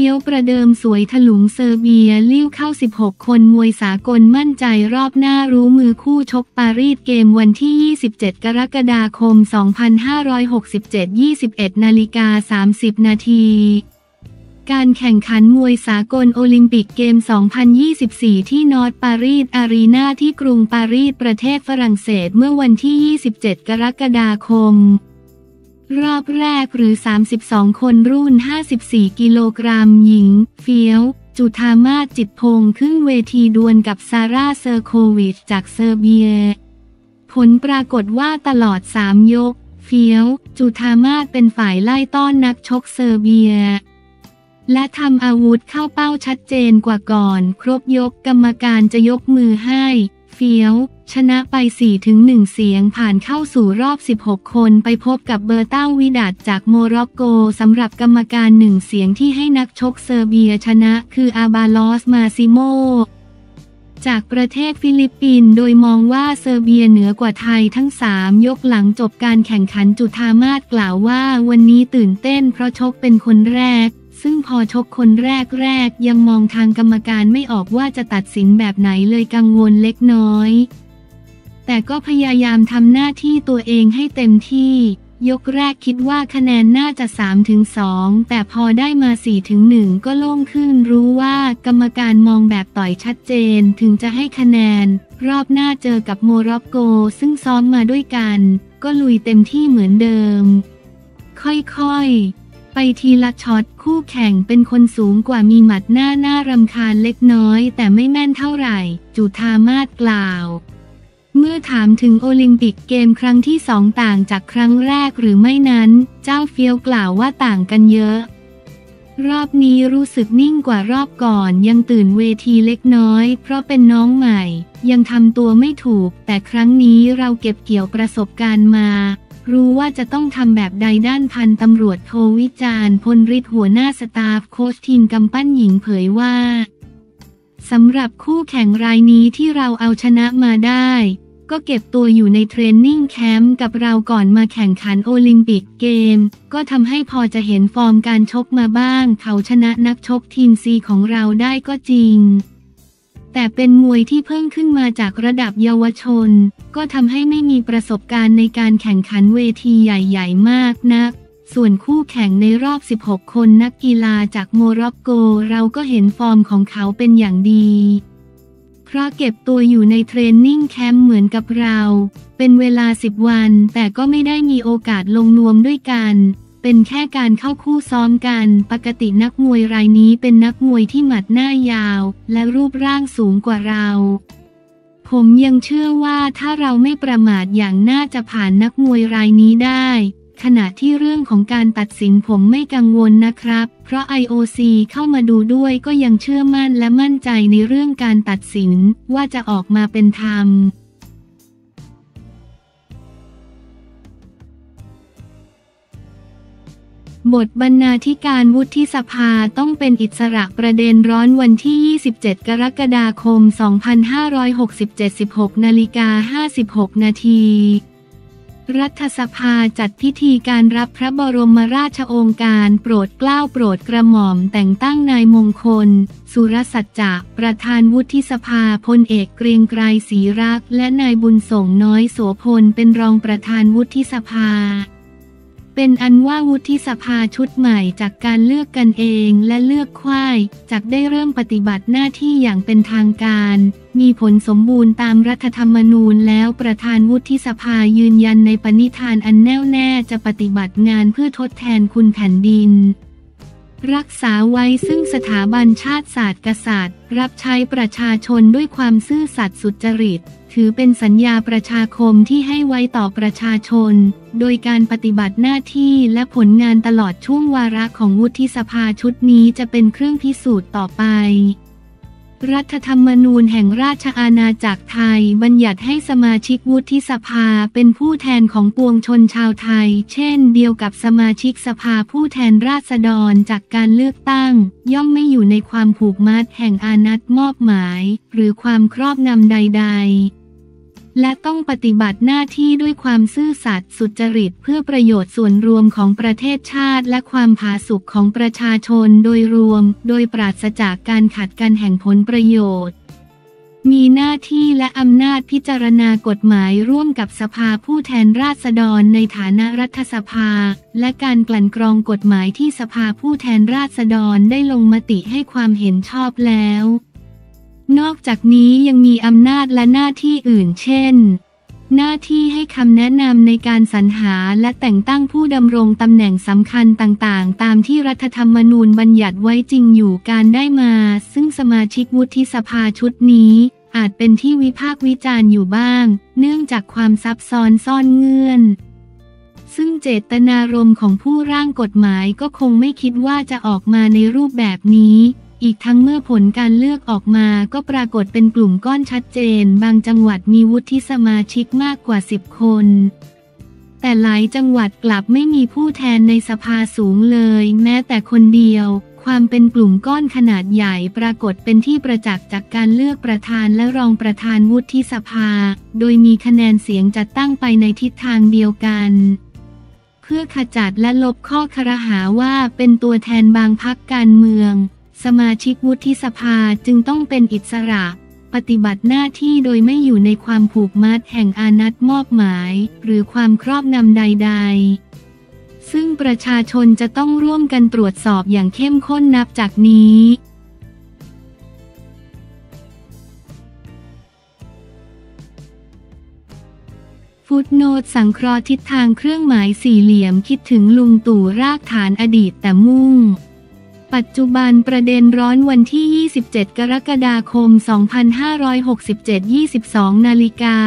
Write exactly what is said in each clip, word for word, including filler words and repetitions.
ฟี้ยวประเดิมสวยถลุงเซอร์เบียลิ้วเข้าสิบหกคนมวยสากลมั่นใจรอบหน้ารู้มือคู่ชกปารีสเกมวันที่ยี่สิบเจ็ดกรกฎาคมสองพันห้าร้อยหกสิบเจ็ด ยี่สิบเอ็ด นาฬิกา สามสิบ นาทีการแข่งขันมวยสากลโอลิมปิกเกมสองพันยี่สิบสี่ที่นอร์ธปารีสอารีนาที่กรุงปารีสประเทศฝรั่งเศสเมื่อวันที่ยี่สิบเจ็ดกรกฎาคมรอบแรกหรือสามสิบสองคนรุ่นห้าสิบสี่กิโลกรัมหญิงเฟี้ยวจุฑามาสจิตพงษ์ขึ้นเวทีดวลกับซาร่าเซอร์โควิชจากเซอร์เบียผลปรากฏว่าตลอดสามยกเฟี้ยวจุฑามาสเป็นฝ่ายไล่ต้อนนักชกเซอร์เบียและทำอาวุธเข้าเป้าชัดเจนกว่าก่อนครบยกกรรมการจะยกมือให้เฟี้ยวชนะไป สี่ถึงหนึ่ง เสียงผ่านเข้าสู่รอบสิบหกคนไปพบกับเบอร์ต้าวิดัดจากโมร็อกโกสำหรับกรรมการหนึ่งเสียงที่ให้นักชกเซอร์เบียชนะคืออาบาลอสมาซิโมจากประเทศฟิลิปปินส์โดยมองว่าเซอร์เบียเหนือกว่าไทยทั้งสามยกหลังจบการแข่งขันจุฑามาสกล่าวว่าวันนี้ตื่นเต้นเพราะชกเป็นคนแรกซึ่งพอชกคนแรกแรกยังมองทางกรรมการไม่ออกว่าจะตัดสินแบบไหนเลยกังวลเล็กน้อยแต่ก็พยายามทำหน้าที่ตัวเองให้เต็มที่ยกแรกคิดว่าคะแนนน่าจะ สามถึงสอง แต่พอได้มา สี่ถึงหนึ่ง ก็โล่งขึ้นรู้ว่ากรรมการมองแบบต่อยชัดเจนถึงจะให้คะแนนรอบหน้าเจอกับโมร็อกโกซึ่งซ้อมมาด้วยกันก็ลุยเต็มที่เหมือนเดิมค่อยๆไปทีละช็อตคู่แข่งเป็นคนสูงกว่ามีหมัดหน้าหน้ารำคาญเล็กน้อยแต่ไม่แม่นเท่าไหร่จุฑามาสกล่าวเมื่อถามถึงโอลิมปิกเกมครั้งที่สองต่างจากครั้งแรกหรือไม่นั้นเจ้าเฟี้ยวกล่าวว่าต่างกันเยอะรอบนี้รู้สึกนิ่งกว่ารอบก่อนยังตื่นเวทีเล็กน้อยเพราะเป็นน้องใหม่ยังทำตัวไม่ถูกแต่ครั้งนี้เราเก็บเกี่ยวประสบการณ์มารู้ว่าจะต้องทำแบบใดด้านพันตำรวจโทวิจารณ์พลฤทธิ์หัวหน้าสตาฟโค้ชทีมกำปั้นหญิงเผยว่าสำหรับคู่แข่งรายนี้ที่เราเอาชนะมาได้ก็เก็บตัวอยู่ในเทรนนิ่งแคมป์กับเราก่อนมาแข่งขันโอลิมปิกเกมก็ทำให้พอจะเห็นฟอร์มการชกมาบ้างเขาชนะนักชกทีมซีของเราได้ก็จริงแต่เป็นมวยที่เพิ่งขึ้นมาจากระดับเยาวชนก็ทำให้ไม่มีประสบการณ์ในการแข่งขันเวทีใหญ่ๆมากนักส่วนคู่แข่งในรอบสิบหกคนนักกีฬาจากโมร็อกโกเราก็เห็นฟอร์มของเขาเป็นอย่างดีเพราะเก็บตัวอยู่ในเทรนนิ่งแคมป์เหมือนกับเราเป็นเวลาสิบวันแต่ก็ไม่ได้มีโอกาสลงนวมด้วยกันเป็นแค่การเข้าคู่ซ้อมกันปกตินักมวยรายนี้เป็นนักมวยที่หมัดหน้ายาวและรูปร่างสูงกว่าเราผมยังเชื่อว่าถ้าเราไม่ประมาทอย่างน่าจะผ่านนักมวยรายนี้ได้ขณะที่เรื่องของการตัดสินผมไม่กังวลนะครับเพราะ ไอ โอ ซี เข้ามาดูด้วยก็ยังเชื่อมั่นและมั่นใจในเรื่องการตัดสินว่าจะออกมาเป็นธรรมบทบรรณาธิการวุฒิสภาต้องเป็นอิสระประเด็นร้อนวันที่ยี่สิบเจ็ดกรกฎาคมสองพันห้าร้อยหกสิบเจ็ด สิบหกนาฬิกาห้าสิบหกนาทีรัฐสภาจัดพิธีการรับพระบรมราชโองการโปรดเกล้าโปรดกระหม่อมแต่งตั้งนายมงคลสุรสัจจะประธานวุฒิสภาพลเอกเกรียงไกรศรีรักษ์และนายบุญส่งน้อยโสพลเป็นรองประธานวุฒิสภาเป็นอันว่าวุฒิสภาชุดใหม่จากการเลือกกันเองและเลือกค่ายจากได้เริ่มปฏิบัติหน้าที่อย่างเป็นทางการมีผลสมบูรณ์ตามรัฐธรรมนูญแล้วประธานวุฒิสภายืนยันในปณิธานอันแน่วแน่จะปฏิบัติงานเพื่อทดแทนคุณแผ่นดินรักษาไว้ซึ่งสถาบันชาติศาสตร์กษัตริย์รับใช้ประชาชนด้วยความซื่อสัตย์สุจริตถือเป็นสัญญาประชาคมที่ให้ไว้ต่อประชาชนโดยการปฏิบัติหน้าที่และผลงานตลอดช่วงวาระของวุฒิสภาชุดนี้จะเป็นเครื่องพิสูจน์ต่อไปรัฐธรรมนูญแห่งราชอาณาจักรไทยบัญญัติให้สมาชิกวุฒิสภาเป็นผู้แทนของปวงชนชาวไทยเช่นเดียวกับสมาชิกสภาผู้แทนราษฎรจากการเลือกตั้งย่อมไม่อยู่ในความผูกมัดแห่งอานัตมอบหมายหรือความครอบงำใดๆ และต้องปฏิบัติหน้าที่ด้วยความซื่อสัตย์สุจริตเพื่อประโยชน์ส่วนรวมของประเทศชาติและความผาสุกของประชาชนโดยรวมโดยปราศจากการขัดกันแห่งผลประโยชน์มีหน้าที่และอำนาจพิจารณากฎหมายร่วมกับสภาผู้แทนราษฎรในฐานะรัฐสภาและการกลั่นกรองกฎหมายที่สภาผู้แทนราษฎรได้ลงมติให้ความเห็นชอบแล้วนอกจากนี้ยังมีอำนาจและหน้าที่อื่นเช่นหน้าที่ให้คำแนะนำในการสรรหาและแต่งตั้งผู้ดำรงตำแหน่งสำคัญต่างๆตามที่รัฐธรรมนูญบัญญัติไว้จริงอยู่การได้มาซึ่งสมาชิกวุฒิสภาชุดนี้อาจเป็นที่วิพากษ์วิจารณ์อยู่บ้างเนื่องจากความซับซ้อนซ่อนเงื่อนซึ่งเจตนารมณ์ของผู้ร่างกฎหมายก็คงไม่คิดว่าจะออกมาในรูปแบบนี้อีกทั้งเมื่อผลการเลือกออกมาก็ปรากฏเป็นกลุ่มก้อนชัดเจนบางจังหวัดมีวุฒิสมาชิกมากกว่าสิบคนแต่หลายจังหวัดกลับไม่มีผู้แทนในสภาสูงเลยแม้แต่คนเดียวความเป็นกลุ่มก้อนขนาดใหญ่ปรากฏเป็นที่ประจักษ์จากการเลือกประธานและรองประธานวุฒิสภาโดยมีคะแนนเสียงจัดตั้งไปในทิศทางเดียวกันเพื่อขจัดและลบข้อครหาว่าเป็นตัวแทนบางพรรคการเมืองสมาชิกวุฒิสภาจึงต้องเป็นอิสระปฏิบัติหน้าที่โดยไม่อยู่ในความผูกมัดแห่งอานัตมอบหมายหรือความครอบงำใดๆซึ่งประชาชนจะต้องร่วมกันตรวจสอบอย่างเข้มข้นนับจากนี้ฟุตโนตสังเคราะห์ทิศทางเครื่องหมายสี่เหลี่ยมคิดถึงลุงตู่รากฐานอดีตแต่มุ่งปัจจุบันประเด็นร้อนวันที่ยี่สิบเจ็ดกรกฎาคมสองพันห้าร้อยหกสิบเจ็ด ยี่สิบสอง นาฬิกา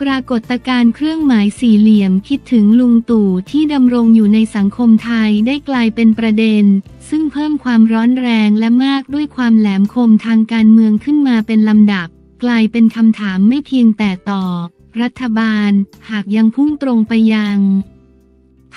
ปรากฏการณ์เครื่องหมายสี่เหลี่ยมคิดถึงลุงตู่ที่ดำรงอยู่ในสังคมไทยได้กลายเป็นประเด็นซึ่งเพิ่มความร้อนแรงและมากด้วยความแหลมคมทางการเมืองขึ้นมาเป็นลำดับกลายเป็นคำถามไม่เพียงแต่ต่อรัฐบาลหากยังพุ่งตรงไปยัง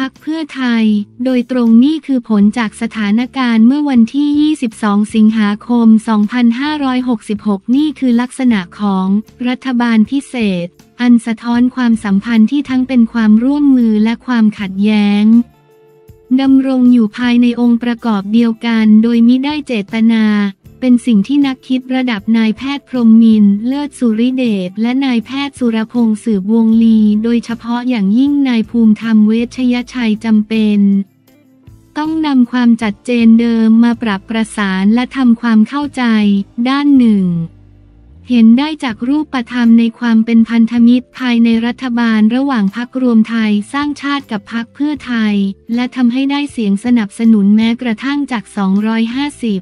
พรรคเพื่อไทยโดยตรงนี่คือผลจากสถานการณ์เมื่อวันที่ยี่สิบสองสิงหาคมสองพันห้าร้อยหกสิบหกนี่คือลักษณะของรัฐบาลพิเศษอันสะท้อนความสัมพันธ์ที่ทั้งเป็นความร่วมมือและความขัดแย้งดำรงอยู่ภายในองค์ประกอบเดียวกันโดยมิได้เจตนาเป็นสิ่งที่นักคิดระดับนายแพทย์พรหมมินทร์เลิศสุริเดชและนายแพทย์สุรพงษ์สืบวงลีโดยเฉพาะอย่างยิ่งนายภูมิธรรมเวชยชัยจำเป็นต้องนำความชัดเจนเดิมมาปรับประสานและทำความเข้าใจด้านหนึ่งเห็นได้จากรูปธรรมในความเป็นพันธมิตรภายในรัฐบาลระหว่างพรรครวมไทยสร้างชาติกับพรรคเพื่อไทยและทำให้ได้เสียงสนับสนุนแม้กระทั่งจากสองร้อยห้าสิบ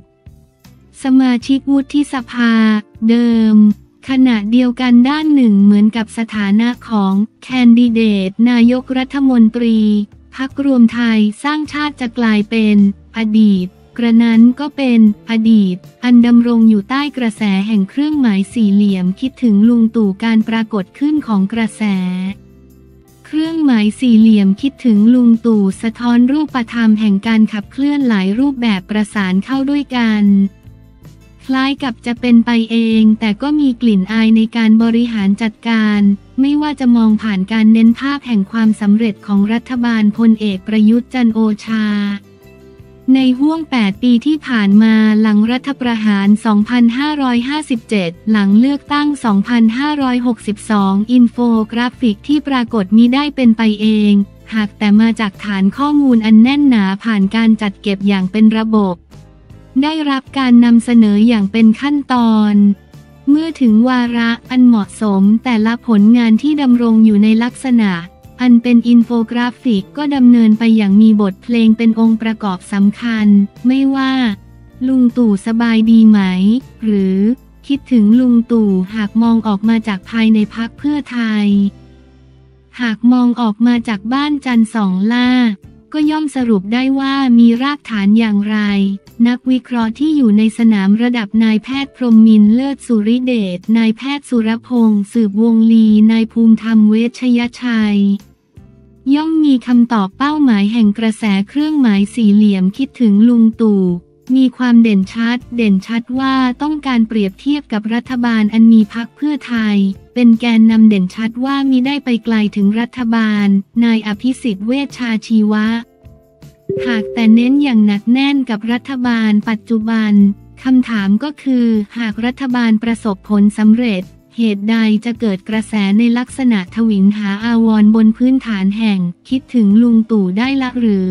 สมาชิกวุฒิสภาเดิมขณะเดียวกันด้านหนึ่งเหมือนกับสถานะของแคนดิเดตนายกรัฐมนตรีพรรครวมไทยสร้างชาติจะกลายเป็นอดีตกระนั้นก็เป็นอดีตอันดำรงอยู่ใต้กระแสแห่งเครื่องหมายสี่เหลี่ยมคิดถึงลุงตู่การปรากฏขึ้นของกระแสเครื่องหมายสี่เหลี่ยมคิดถึงลุงตู่สะท้อนรูปธรรมแห่งการขับเคลื่อนหลายรูปแบบประสานเข้าด้วยกันคล้ายกับจะเป็นไปเองแต่ก็มีกลิ่นอายในการบริหารจัดการไม่ว่าจะมองผ่านการเน้นภาพแห่งความสำเร็จของรัฐบาลพลเอกประยุทธ์จันทร์โอชาในห้วงแปดปีที่ผ่านมาหลังรัฐประหารสองพันห้าร้อยห้าสิบเจ็ดหลังเลือกตั้งสองพันห้าร้อยหกสิบสองอินโฟกราฟิกที่ปรากฏมิได้เป็นไปเองหากแต่มาจากฐานข้อมูลอันแน่นหนาผ่านการจัดเก็บอย่างเป็นระบบได้รับการนำเสนออย่างเป็นขั้นตอนเมื่อถึงวาระอันเหมาะสมแต่ละผลงานที่ดำรงอยู่ในลักษณะอันเป็นอินโฟกราฟิกก็ดำเนินไปอย่างมีบทเพลงเป็นองค์ประกอบสำคัญไม่ว่าลุงตู่สบายดีไหมหรือคิดถึงลุงตู่หากมองออกมาจากภายในพรรคเพื่อไทยหากมองออกมาจากบ้านจันทร์สองล่าก็ย่อมสรุปได้ว่ามีรากฐานอย่างไรนักวิเคราะห์ที่อยู่ในสนามระดับนายแพทย์พรหมมินทร์เลิศสุริเดชนายแพทย์สุรพงษ์สืบวงลีนายภูมิธรรมเวชยชัยย่อมมีคำตอบเป้าหมายแห่งกระแสเครื่องหมายสี่เหลี่ยมคิดถึงลุงตู่มีความเด่นชัดเด่นชัดว่าต้องการเปรียบเทียบกับรัฐบาลอันมีพรรคเพื่อไทย เป็นแกนนำเด่นชัดว่ามิได้ไปไกลถึงรัฐบาลนายอภิสิทธิ์ เวชชาชีวะหากแต่เน้นอย่างหนักแน่นกับรัฐบาลปัจจุบันคำถามก็คือหากรัฐบาลประสบผลสำเร็จเหตุใดจะเกิดกระแสในลักษณะถวิลหาอาวรณ์บนพื้นฐานแห่งคิดถึงลุงตู่ได้ละหรือ